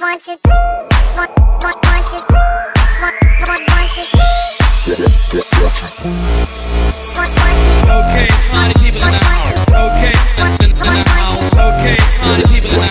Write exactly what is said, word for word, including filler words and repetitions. want to want want want to want want want to okay, party people in the house. Okay, in the house. Okay, party people in the house.